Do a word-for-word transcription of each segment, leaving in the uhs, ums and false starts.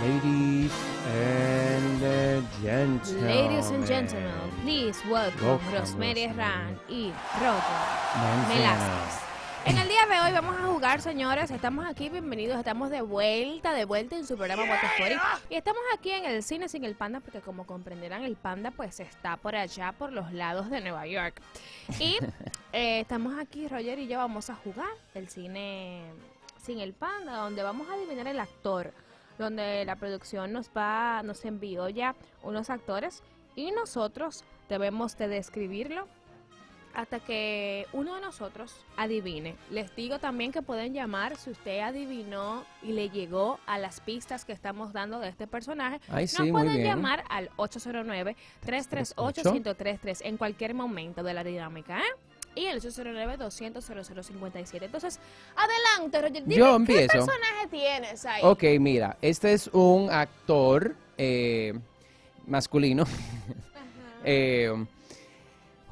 Ladies and gentlemen. Ladies and gentlemen, please welcome Rosmery Herrand y Roger Melazos. En el día de hoy vamos a jugar, señores. Estamos aquí, bienvenidos, estamos de vuelta, de vuelta en su programa What's cuarenta. Y estamos aquí en el cine sin el panda, porque como comprenderán, el panda pues está por allá, por los lados de Nueva York. Y eh, estamos aquí, Roger y yo vamos a jugar el cine sin el panda, donde vamos a adivinar el actor, donde la producción nos va, nos envió ya unos actores y nosotros debemos de describirlo hasta que uno de nosotros adivine. Les digo también que pueden llamar si usted adivinó y le llegó a las pistas que estamos dando de este personaje. Ay, nos sí, pueden llamar al ocho cero nueve, tres tres ocho, uno cero tres tres en cualquier momento de la dinámica, ¿eh? Y el ocho cero nueve, doscientos, cero cero cincuenta y siete. Entonces, adelante, Roger. Dime, yo empiezo. ¿Qué personaje tienes ahí? Ok, mira, este es un actor eh, masculino. eh,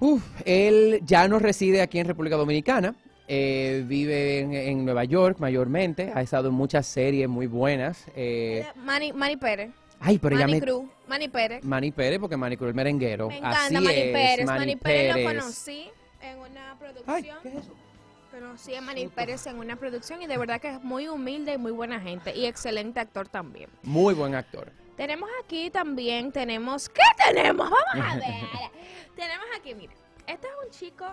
uf, él ya no reside aquí en República Dominicana. Eh, vive en, en Nueva York mayormente. Ha estado en muchas series muy buenas. Eh, Manny, Manny Pérez. Ay, pero Manny, ya me... Cruz, Manny Pérez. Manny Pérez, porque Manny Cruz es merenguero. Me encanta. Así Manny es, Pérez. Manny, Manny Pérez. Pérez lo conocí en una producción. Ay, ¿qué es eso? Conocí a Manny Pérez en una producción y de verdad que es muy humilde y muy buena gente y excelente actor también. Muy buen actor. Tenemos aquí también, tenemos... ¿Qué tenemos? Vamos a ver. Tenemos aquí, mira, este es un chico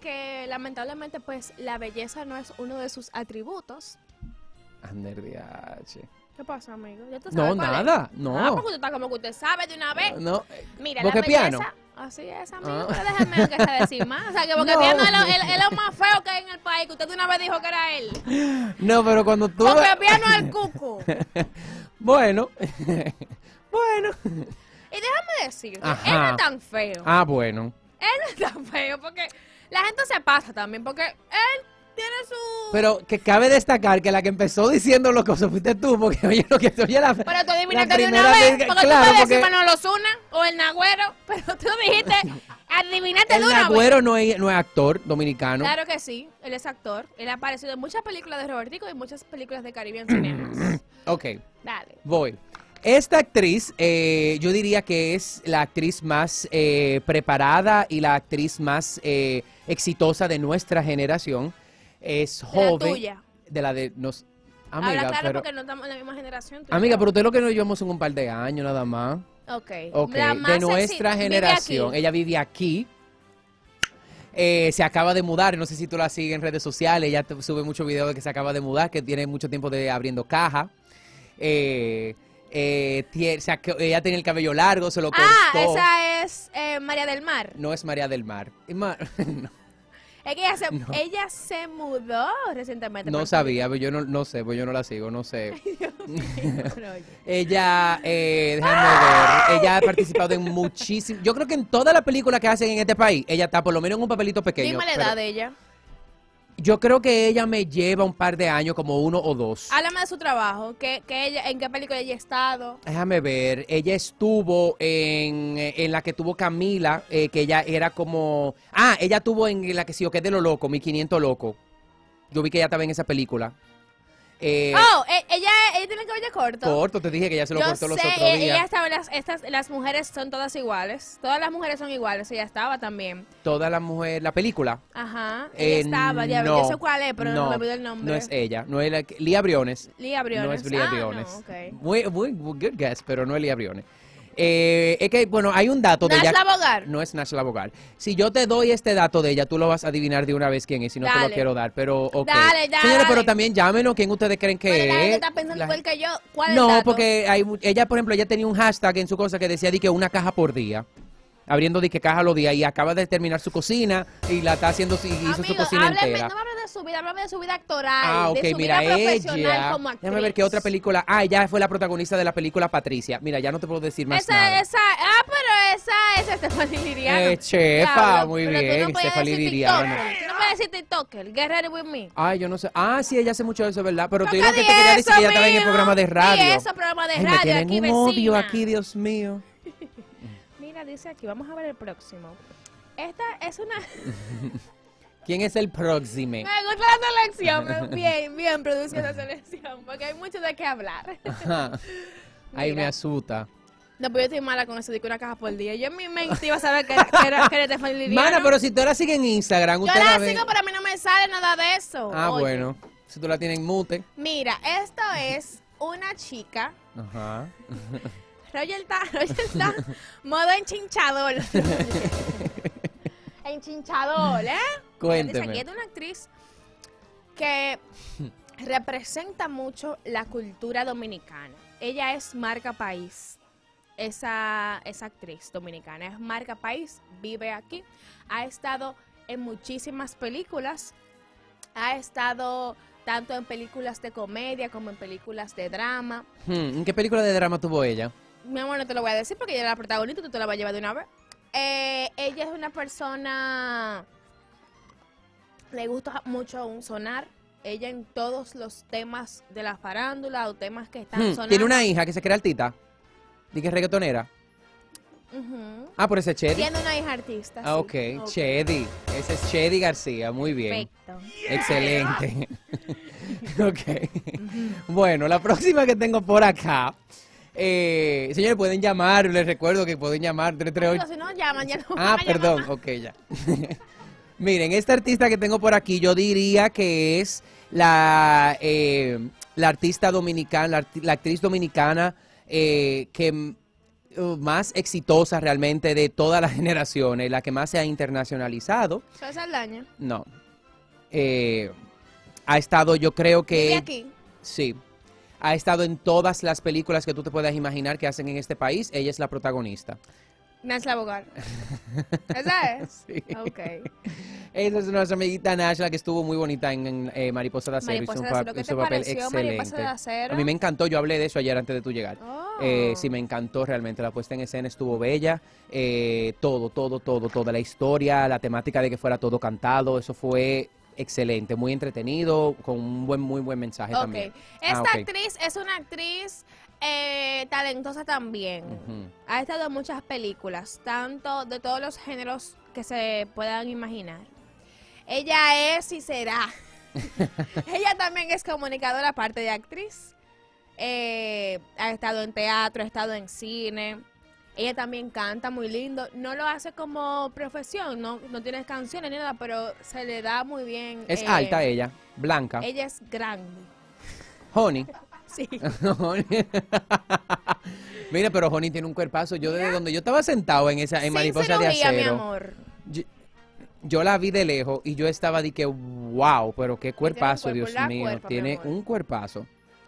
que lamentablemente pues la belleza no es uno de sus atributos. Ander Diache. ¿Qué pasa, amigo? ¿Ya tú sabes? No, nada, es? no. Ah, porque usted está como que usted sabe de una vez. No, mira, la piano. Belleza... Así es, amigo, pero ah. déjame que se decir más. O sea, que porque no. Piano es lo, el, el, el más feo que hay en el país, que usted una vez dijo que era él. No, pero cuando tú... Porque Piano es el cuco. Bueno, bueno. Y déjame decirte, ajá, él no es tan feo. Ah, bueno. Él no es tan feo, porque la gente se pasa también, porque él... Tiene su... Pero que cabe destacar que la que empezó diciendo las cosas fuiste tú, porque oye lo que tú oye la... Pero tú adivinaste de una vez, vez porque claro, tú puedes porque... decir Manolo Zuna o el Nagüero, pero tú dijiste, adivinaste de una vez. El Nagüero no es, no es actor dominicano. Claro que sí, él es actor. Él ha aparecido en muchas películas de Robertico y muchas películas de Caribbean Cinemas. Ok, dale. Voy. Esta actriz, eh, yo diría que es la actriz más eh, preparada y la actriz más eh, exitosa de nuestra generación. Es joven. De la tuya. De la de nos. Amiga, habla claro, pero, porque no estamos en la misma generación. Tú amiga, pero usted lo que nos llevamos en un par de años nada más. Ok. Ok. La más de nuestra generación. Vive ella vive aquí. Eh, se acaba de mudar. No sé si tú la sigues en redes sociales. Ella te sube muchos videos de que se acaba de mudar, que tiene mucho tiempo de abriendo caja. Eh, eh, tiene, se, ella tiene el cabello largo, se lo cortó. Ah, esa es eh, María del Mar. No es María del Mar. Mar no. Es que ella se, no. ella se mudó recientemente. No sabía, pero yo no, no sé, pues yo no la sigo, no sé. Ay, Dios mío, ella, eh, déjame ¡ay! Ver, ella ha participado en muchísimas, yo creo que en todas las películas que hacen en este país, ella está por lo menos en un papelito pequeño. Dime la edad de ella. Yo creo que ella me lleva un par de años, como uno o dos. Háblame de su trabajo, que, que ella, ¿en qué película ella ha estado? Déjame ver, ella estuvo en, en la que tuvo Camila, eh, que ella era como... Ah, ella tuvo en la que sí, o que es de lo loco, mil quinientos loco. Yo vi que ella estaba en esa película. Eh, oh, eh, ella, ella tiene el cabello corto. Corto, te dije que ella se lo yo cortó sé, los otros días. Ella estaba, las, estas, las mujeres son todas iguales. Todas las mujeres son iguales, ella estaba también. Todas las mujeres, la película. Ajá, ella eh, estaba, ya no, yo sé cuál es, pero no, no me olvido el nombre. No es ella, no es la, Lía Briones. Lía Briones. No es Lía ah, Briones. No, okay. Muy, muy, good guess, pero no es Lía Briones. Eh, es que, bueno, hay un dato Nashla de ella. Bogaert. No es Nashla Bogaert. Si yo te doy este dato de ella, tú lo vas a adivinar de una vez quién es, si no dale. Te lo quiero dar. Pero, okay. Dale, dale. Señores, pero también llámenos quién ustedes creen que pero es. La gente está pensando la... igual que yo. ¿Cuál no, es el dato? Porque hay, ella, por ejemplo, ella tenía un hashtag en su cosa que decía de que una caja por día. Abriendo de que caja los días y acaba de terminar su cocina y la está haciendo y hizo amigo, su cocina hábleme, entera. No me hables de su vida, háblame de su vida actoral, ah, okay, de su mira, vida profesional ella, como actriz. Déjame ver qué otra película. Ah, ella fue la protagonista de la película Patricia. Mira, ya no te puedo decir más esa, nada. Esa, ah, pero esa es Estefany Liriano. Eh, chefa, claro, muy pero, bien, pero no Estefany Liriano. Tú no puedes decir TikToker, Get Ready With Me. Ay, yo no sé. Ah, sí, ella hace mucho eso, ¿verdad? Pero te digo que te quería decir que ella estaba en el programa de radio. Sí, eso, programa de radio, ay, me aquí, vecina. Un odio aquí, Dios mío. Dice aquí, vamos a ver el próximo. Esta es una ¿Quién es el próximo? Me gusta la selección. Bien, bien produce la selección. Porque hay mucho de qué hablar. Ahí me asusta. No, pues yo estoy mala con eso, de que una caja por día. Yo en mi mente iba a saber que, que era que te fue Liliana. Mana, pero si tú la sigues en Instagram, usted yo la, la sigo, pero a mí no me sale nada de eso. Ah, oye, bueno. Si tú la tienes en mute. Mira, esto es una chica. Ajá. Roger está, Roger está modo enchinchador. Enchinchador, ¿eh? Cuénteme. Aquí es una actriz que representa mucho la cultura dominicana. Ella es marca país. Esa, esa actriz dominicana es marca país, vive aquí, ha estado en muchísimas películas, ha estado tanto en películas de comedia como en películas de drama. ¿En qué película de drama tuvo ella? Mi amor, no te lo voy a decir porque ella era la protagonista, tú te la vas a llevar de una vez. Eh, ella es una persona, le gusta mucho un sonar. Ella en todos los temas de la farándula o temas que están hmm, sonando. Tiene una hija que se cree altita. ¿Di que es reggaetonera? Uh-huh. Ah, por ese Cheddy. Tiene una hija artista. Ah, ok, sí. Okay. Cheddy. Ese es Cheddy García, muy bien. Perfecto. Yeah. Excelente. Ok. Uh-huh. Bueno, la próxima que tengo por acá. Eh, señores, pueden llamar, les recuerdo que pueden llamar. tres tres ocho. No, si no llaman, ya no. Ah, perdón, ok, ya. Miren, esta artista que tengo por aquí, yo diría que es la, eh, la artista dominicana, la, art la actriz dominicana. Eh, que uh, más exitosa realmente de todas las generaciones, la que más se ha internacionalizado. ¿Soy Saldaña? No. Eh, ha estado, yo creo que... ¿Vive aquí? Sí. Ha estado en todas las películas que tú te puedas imaginar que hacen en este país. Ella es la protagonista. Nashla Bogaert. ¿Esa es? Sí. Ok. Esa es nuestra amiguita Nashla, que estuvo muy bonita en, en eh, Mariposa de Acero. Mariposa de Acero, ¿qué te pareció Mariposa de Acero? A mí me encantó, yo hablé de eso ayer antes de tú llegar. Oh. Eh, sí, me encantó realmente, la puesta en escena estuvo bella, eh, todo, todo, todo, toda la historia, la temática de que fuera todo cantado, eso fue excelente, muy entretenido, con un buen, muy buen mensaje okay. también. Esta ah, okay. actriz es una actriz... Eh, talentosa también. Uh-huh. Ha estado en muchas películas, tanto de todos los géneros que se puedan imaginar. Ella es y será. Ella también es comunicadora, aparte de actriz. Eh, ha estado en teatro, ha estado en cine. Ella también canta muy lindo. No lo hace como profesión, no, no tiene canciones ni nada, pero se le da muy bien. Es eh, alta ella, blanca. Ella es grande. Honey. Sí. Mira, pero Joni tiene un cuerpazo. Yo desde donde yo estaba sentado en esa en Sin Mariposa cirugía, de Acero, mi amor. Yo, yo la vi de lejos y yo estaba de que wow, pero qué cuerpazo, Dios mío, cuerpa, tiene un cuerpazo.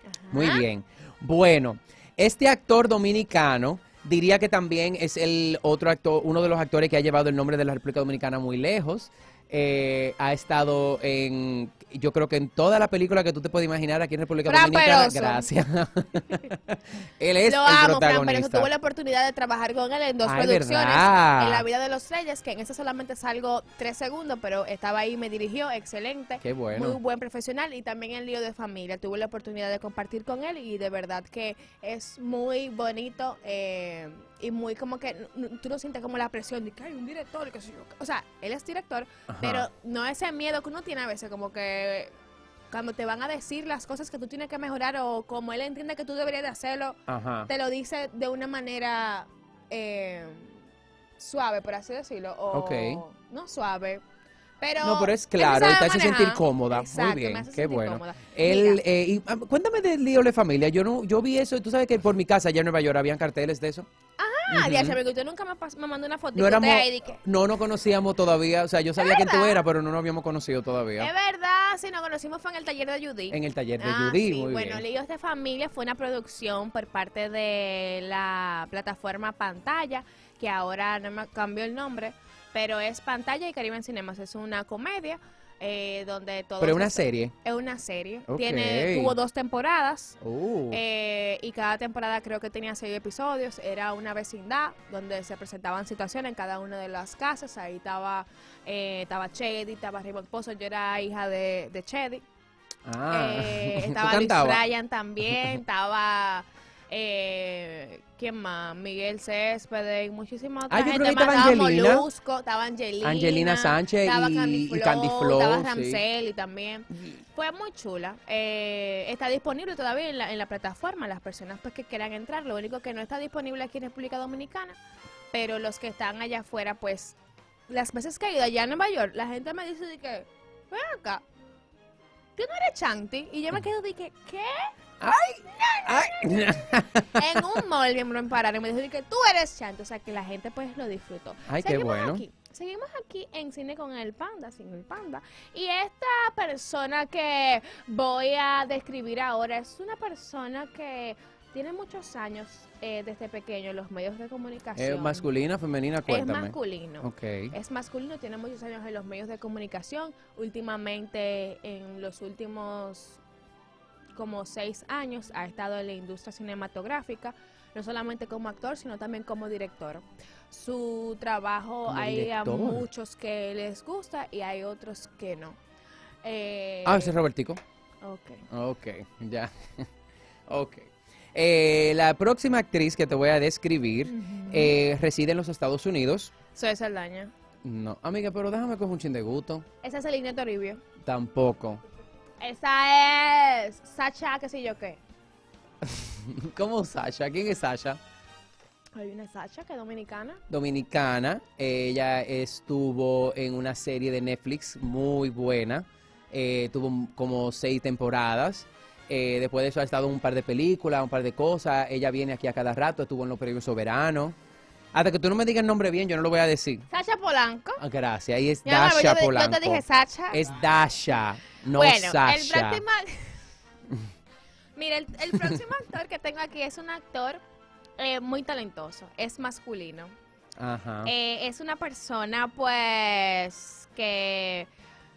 Ajá. Muy bien. Bueno, este actor dominicano diría que también es el otro actor, uno de los actores que ha llevado el nombre de la República Dominicana muy lejos. Eh, ha estado en, yo creo que en toda la película que tú te puedes imaginar aquí en República Fran Dominicana, Peroso. Gracias. Él es Lo el amo, protagonista. Fran Peroso. Tuve la oportunidad de trabajar con él en dos Ay, producciones, ¿verdad? En La Vida de los Reyes, que en esa solamente salgo tres segundos, pero estaba ahí, me dirigió, excelente. Qué bueno. Muy buen profesional, y también en Lío de Familia. Tuve la oportunidad de compartir con él y de verdad que es muy bonito, eh, y muy como que tú no sientes como la presión de que hay un director, que soy yo. O sea, él es director. Ajá. Pero no ese miedo que uno tiene a veces, como que cuando te van a decir las cosas que tú tienes que mejorar o como él entiende que tú deberías de hacerlo, Ajá. te lo dice de una manera eh, suave, por así decirlo, o okay. no suave. Pero no, pero es claro, te hace sentir cómoda. Exacto, muy bien, qué bueno. Él, eh, y, ah, cuéntame del Lío de Familia. Yo no, yo vi eso, tú sabes que por mi casa allá en Nueva York habían carteles de eso. Ajá, uh-huh. Ya sabes que yo nunca me, me mandó una foto. No, éramos, de ahí, que... no, no conocíamos todavía, o sea, yo sabía quién tú eras, pero no nos habíamos conocido todavía. Es verdad, si nos conocimos fue en el taller de Judy. En el taller de ah, Judy, sí, muy bueno, bien. Líos de Familia fue una producción por parte de la plataforma Pantalla, que ahora no me cambió el nombre. Pero es Pantalla y Caribbean Cinemas. Es una comedia eh, donde todo... ¿Pero es una serie? Es una serie. Okay. Tiene, tuvo dos temporadas. Uh. Eh, y cada temporada creo que tenía seis episodios. Era una vecindad donde se presentaban situaciones en cada una de las casas. Ahí estaba, eh, estaba Cheddy, estaba Ribon Pozo. Yo era hija de, de Cheddy. Ah. Eh, estaba Luis Ryan también. Estaba... Eh, ¿Quién más? Miguel Céspedes y muchísimas otras. Ah, yo creo que estaba Angelina. Estaba Molusco, estaba Angelina. Angelina Sánchez estaba y Candy Flow, y Candy Flow, estaba Ramsel, sí. también. Fue muy chula. Eh, está disponible todavía en la, en la plataforma, las personas pues que quieran entrar. Lo único que no está disponible aquí en República Dominicana, pero los que están allá afuera, pues, las veces que he ido allá en Nueva York, la gente me dice de que, ven acá, tú no eres Chanti. Y yo me quedo de que, ¿qué? Ay, no, no, no, no. Ay. En un mall me volvieron a parar y me dijeron que tú eres Chanti. O sea, que la gente pues lo disfrutó. Ay, seguimos, qué bueno. Aquí, seguimos aquí en Cine con el Panda, sin el Panda. Y esta persona que voy a describir ahora es una persona que tiene muchos años eh, desde pequeño en los medios de comunicación. ¿Es masculina, femenina? Cuéntame. Es masculino. Okay. Es masculino, tiene muchos años en los medios de comunicación. Últimamente, en los últimos como seis años ha estado en la industria cinematográfica, no solamente como actor, sino también como director. Su trabajo hay a muchos que les gusta y hay otros que no. Eh, ah, ese es Robertico. Ok. Ok, ya. Ok. Eh, la próxima actriz que te voy a describir uh-huh. eh, reside en los Estados Unidos. Soy Saldaña. No, amiga, pero déjame coger un chin de gusto. Esa es Elina Toribio. Tampoco. Esa es Sasha, qué sé yo qué. ¿Cómo Sasha? ¿Quién es Sasha? Hay una Sasha que es dominicana. Dominicana. Ella estuvo en una serie de Netflix muy buena. Eh, tuvo como seis temporadas. Eh, después de eso ha estado en un par de películas, un par de cosas. Ella viene aquí a cada rato, estuvo en los premios Soberano. Hasta que tú no me digas el nombre bien, yo no lo voy a decir. Sasha Polanco. Ah, gracias, ahí es yo, Dasha yo, yo, Polanco. Yo te dije Sasha. Es Dasha, no bueno, Sasha. El próximo... Mira, el, el próximo actor que tengo aquí es un actor eh, muy talentoso, es masculino. Ajá. Eh, es una persona, pues, que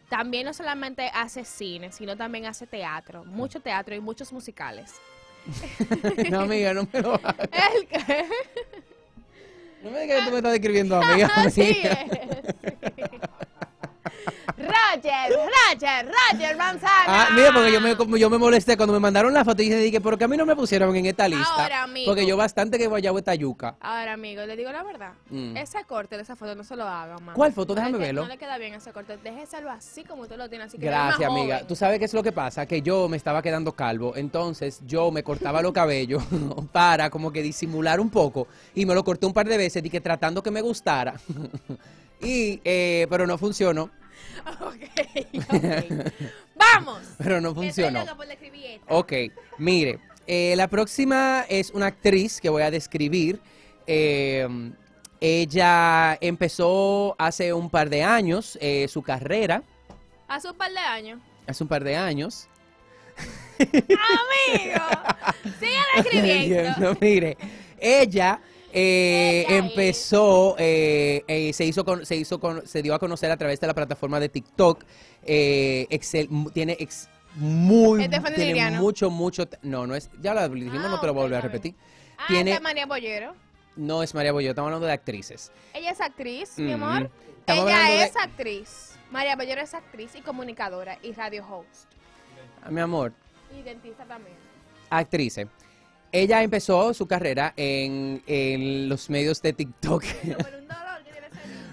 también no solamente hace cine, sino también hace teatro. Mucho teatro y muchos musicales. No, amiga, no me lo hagas. ¿El qué? No me digas que tú me estás describiendo, amiga. Así es, sí. Roger, Roger, Roger Manzana. Ah, mira, porque yo me, yo me molesté cuando me mandaron la foto y dije, ¿por qué a mí no me pusieron en esta lista? Ahora, amigo. Porque yo bastante que guayabo esta yuca. Ahora, amigo, le digo la verdad. Mm. Ese corte de esa foto no se lo haga, mamá. ¿Cuál foto? Déjame no verlo. No le queda bien ese corte. Déjeselo así como usted lo tiene, así que gracias, amiga. Joven. Tú sabes qué es lo que pasa, que yo me estaba quedando calvo. Entonces, yo me cortaba los cabellos para como que disimular un poco. Y me lo corté un par de veces, dije, tratando que me gustara. Y, eh, pero no funcionó. Okay, ok, vamos. Pero no funcionó. Ok, mire, eh, la próxima es una actriz que voy a describir. eh, Ella empezó hace un par de años eh, su carrera. Hace un par de años. Hace un par de años. Amigo, sigue describiendo. No, mire, ella... Eh, empezó, eh, eh, se hizo, con, se hizo, con, se dio a conocer a través de la plataforma de TikTok. Eh, Excel, tiene ex, muy, tiene mucho, mucho, no, no es, ya lo dijimos, ah, no te lo voy a volver a repetir. Ah, tiene, ¿es María Bollero? No es María Bollero, estamos hablando de actrices. Ella es actriz, mm-hmm. mi amor. Estamos Ella es de... actriz. María Bollero es actriz y comunicadora y radio host. Ah, mi amor. Y dentista también. Actrice. Ella empezó su carrera en, en los medios de TikTok.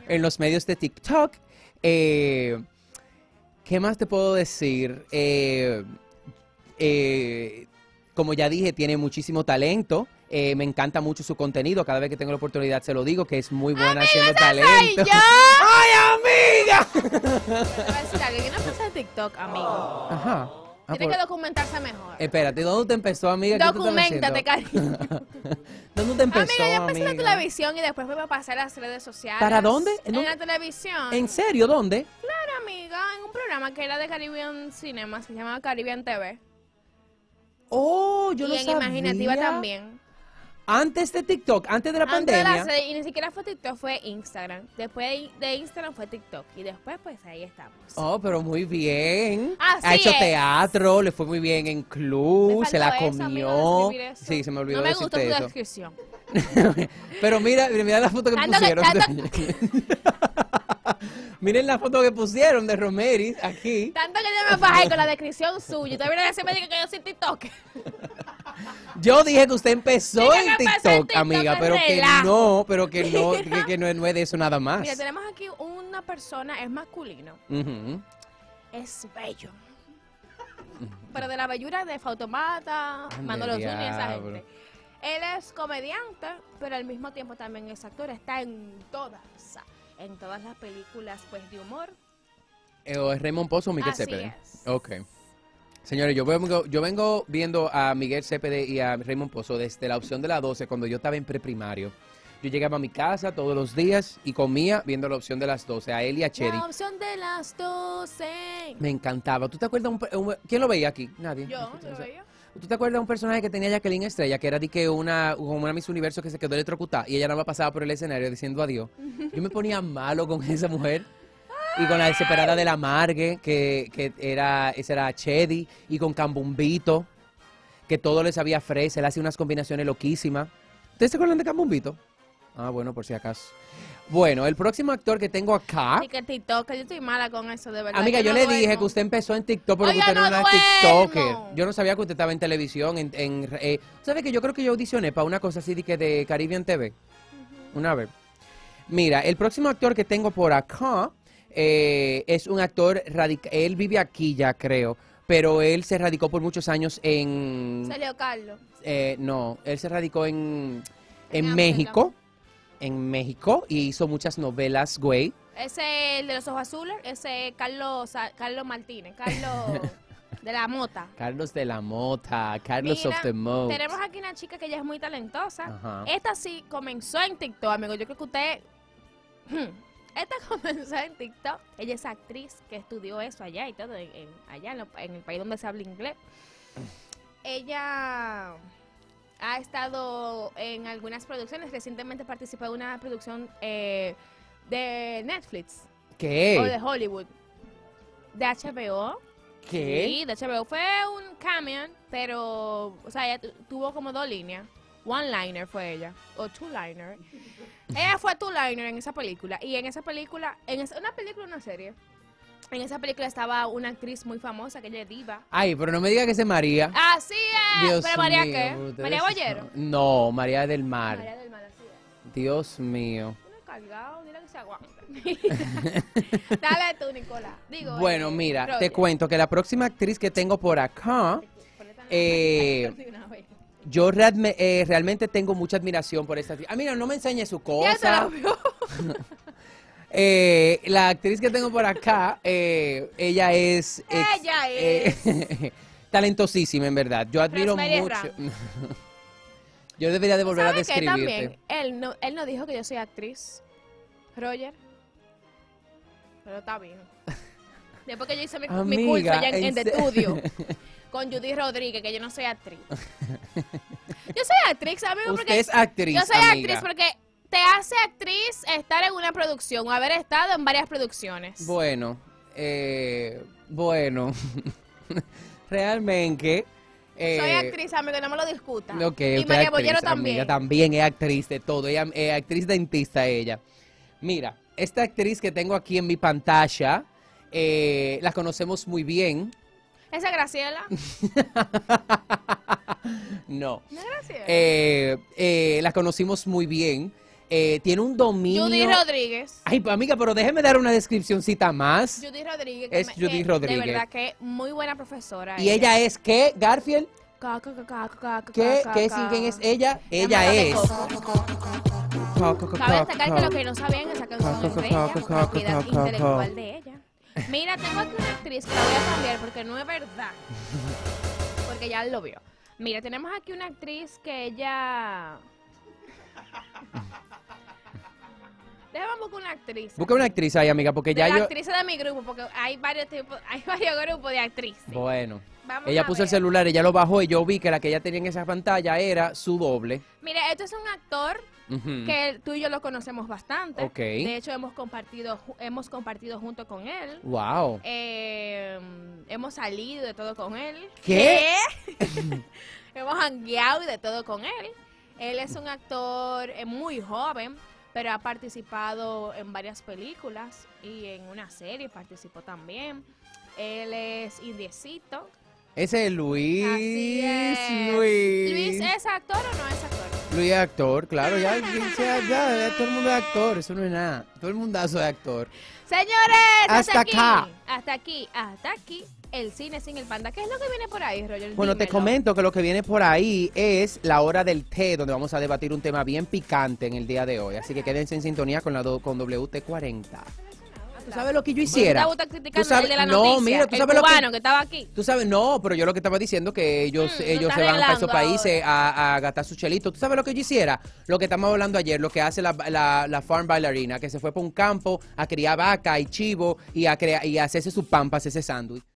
En los medios de TikTok. Eh, ¿Qué más te puedo decir? Eh, eh, como ya dije, tiene muchísimo talento. Eh, me encanta mucho su contenido. Cada vez que tengo la oportunidad se lo digo, que es muy buena haciendo talento. ¡Ay, amiga! Te voy a decir algo. Yo no empecé en TikTok, amigo. Ajá. Ah, Tiene por... que documentarse mejor. Espérate, ¿dónde te empezó, amiga? Documentate, cariño. ¿Dónde te empezó, amiga? Yo empecé en la televisión y después me pasé a las redes sociales. ¿Para dónde? En, en la televisión. ¿En serio? ¿Dónde? Claro, amiga, en un programa que era de Caribbean Cinemas, que se llamaba Caribbean T V. Oh, yo lo sabía. Y en Imaginativa también. Antes de TikTok, antes de la antes pandemia. De la, y ni siquiera fue TikTok, fue Instagram. Después de Instagram fue TikTok. Y después, pues, ahí estamos. Oh, pero muy bien. Así ha hecho es. Teatro, le fue muy bien en club, se la comió. Eso, sí, se me olvidó no me decirte gustó tu eso. Descripción. Pero mira, mira la foto que tanto pusieron. Que, tanto... Miren la foto que pusieron de Rosmery aquí. Tanto que yo me bajé con la descripción suya. Todavía no se me dice que yo soy TikTok. Yo dije que usted empezó sí, en TikTok, TikTok, amiga, pero que no, pero que no, que, que no, no es de eso nada más. Mira, tenemos aquí una persona, es masculino, uh-huh. es bello, uh-huh. pero de la bellura de Fautomata, Manolo Zuni, esa gente. Él es comediante, pero al mismo tiempo también es actor, está en todas, en todas las películas pues de humor. ¿O es Raymond Pozo o Miguel Céspedes? Ok. Señores, yo vengo, yo vengo viendo a Miguel Céspedes y a Raymond Pozo desde la opción de la doce, cuando yo estaba en preprimario. Yo llegaba a mi casa todos los días y comía viendo la opción de las doce, a él y a Cheddy. La opción de las doce. Me encantaba. ¿Tú te acuerdas? Un, un, ¿Quién lo veía aquí? Nadie. Yo, yo lo veía. ¿Tú te acuerdas de un personaje que tenía Jacqueline Estrella, que era de que una, una Miss Universo que se quedó electrocutada y ella no va pasaba por el escenario diciendo adiós? Yo me ponía malo con esa mujer. Y con la desesperada de la Margue, que, que era, esa era Cheddy, y con Cambumbito, que todo le sabía fresa, él hace unas combinaciones loquísimas. ¿Ustedes se acuerdan de Cambumbito? Ah, bueno, por si acaso. Bueno, el próximo actor que tengo acá... Sí, que TikTok, yo estoy mala con eso, de verdad. Amiga, yo, yo no le duermo. Dije que usted empezó en TikTok, pero que usted no era TikToker. Yo no sabía que usted estaba en televisión, en... en eh, ¿sabe que yo creo que yo audicioné para una cosa así de, que de Caribbean T V? Uh-huh. Una vez. Mira, el próximo actor que tengo por acá... Eh, es un actor radical, él vive aquí ya creo, pero él se radicó por muchos años en... ¿Salió Carlos? Eh, no, él se radicó en, en, en México, en México, y hizo muchas novelas, güey. Ese es el de los ojos azules, ese es Carlos, Carlos Martínez, Carlos de la Mota. Carlos de la Mota, Carlos Mira, of the Mota. Tenemos aquí una chica que ya es muy talentosa. Ajá. Esta sí comenzó en TikTok, amigo, yo creo que usted... Hmm. Esta comenzó en TikTok, ella es actriz que estudió eso allá y todo, en, en, allá en, lo, en el país donde se habla inglés. Ella ha estado en algunas producciones, recientemente participó en una producción eh, de Netflix. ¿Qué? O de Hollywood, de H B O. ¿Qué? Sí, de H B O, fue un cameo, pero, o sea, ella tuvo como dos líneas. One-liner fue ella, o two-liner. Ella fue two-liner en esa película. Y en esa película, en esa, una película, una serie. En esa película estaba una actriz muy famosa, que ella es diva. Ay, pero no me diga que es María. Así es. Dios ¿Pero María mío, qué? ¿María Bollero? No, María del Mar. María del Mar, así es. Dios mío. Cargado, dile que se aguante. Dale tú, Nicolás. Digo, bueno, eh, mira, Roger. Te cuento que la próxima actriz que tengo por acá... Eh... Yo realme, eh, realmente tengo mucha admiración por esta actriz. Ah, mira, no me enseñe su cosa. eh, la actriz que tengo por acá, eh, ella es... Ex, ella es... Eh, talentosísima, en verdad. Yo admiro Rosmery mucho... Yo debería de volver a describirte. Él no, él no dijo que yo soy actriz, Roger. Pero está bien. Después que yo hice mi, Amiga, mi curso allá en, en, en estudio. Con Judy Rodríguez, que yo no soy actriz. Yo soy actriz, amigo. Usted porque es actriz, Yo soy amiga. actriz porque te hace actriz estar en una producción o haber estado en varias producciones. Bueno, eh, bueno, realmente... Eh, soy actriz, amigo, no me lo discuta. Okay, y María Bollero también. Amiga, también es actriz de todo, ella es actriz dentista ella. Mira, esta actriz que tengo aquí en mi pantalla, eh, la conocemos muy bien. ¿Esa Graciela? No. ¿No es Graciela? Eh, eh, la conocimos muy bien. Eh, tiene un dominio... Judy Rodríguez. Ay, amiga, pero déjeme dar una descripcióncita más. Judy Rodríguez. Es que Judy que, Rodríguez. De verdad que muy buena profesora. ¿Y ella, ella es qué, Garfield? Ca, ca, ca, ca, ca, ¿Qué? Ca, ¿Qué ca, ¿Quién es ella? Ella es... Cabe destacar que lo que no sabían es esa canción de ella, la actividad intelectual de ella. Mira, tengo aquí una actriz que la voy a cambiar porque no es verdad. Porque ya lo vio. Mira, tenemos aquí una actriz que ella... Déjame buscar una actriz. Busca una actriz ahí, amiga, porque de ya la yo... La actriz de mi grupo, porque hay varios tipos, hay varios grupos de actrices. Bueno. Vamos ella puso ver. el celular, ella lo bajó y yo vi que la que ella tenía en esa pantalla era su doble. Mira, esto es un actor... Uh-huh. Que tú y yo lo conocemos bastante. Okay. De hecho, hemos compartido hemos compartido junto con él. Wow. Eh, hemos salido de todo con él. ¿Qué? ¿Qué? Hemos hangueado de todo con él. Él es un actor eh, muy joven, pero ha participado en varias películas y en una serie participó también. Él es indiecito. Ese es Luis. Así es. Luis. es actor o no es actor? Luis es actor, claro, ya, ya, ya, ya todo el mundo es actor, eso no es nada, todo el mundazo es actor. Señores, hasta, hasta aquí, acá. hasta aquí, hasta aquí, el cine sin el panda. ¿Qué es lo que viene por ahí, Roger? Bueno, dímelo. Te comento que lo que viene por ahí es la hora del té, donde vamos a debatir un tema bien picante en el día de hoy, así que quédense en sintonía con, la do, con W T cuarenta. ¿Tú sabes lo que yo hiciera? ¿Tú sabes? De la no, noticia, mira, tú el sabes cubano lo que, que estaba aquí. Tú sabes, no, pero yo lo que estaba diciendo que ellos, mm, ellos se van para esos países a, a gastar sus chelitos. ¿Tú sabes lo que yo hiciera? Lo que estamos hablando ayer, lo que hace la, la, la farm bailarina, que se fue para un campo a criar vaca y chivo y a, crea, y a hacerse su pampa, hacerse sándwich.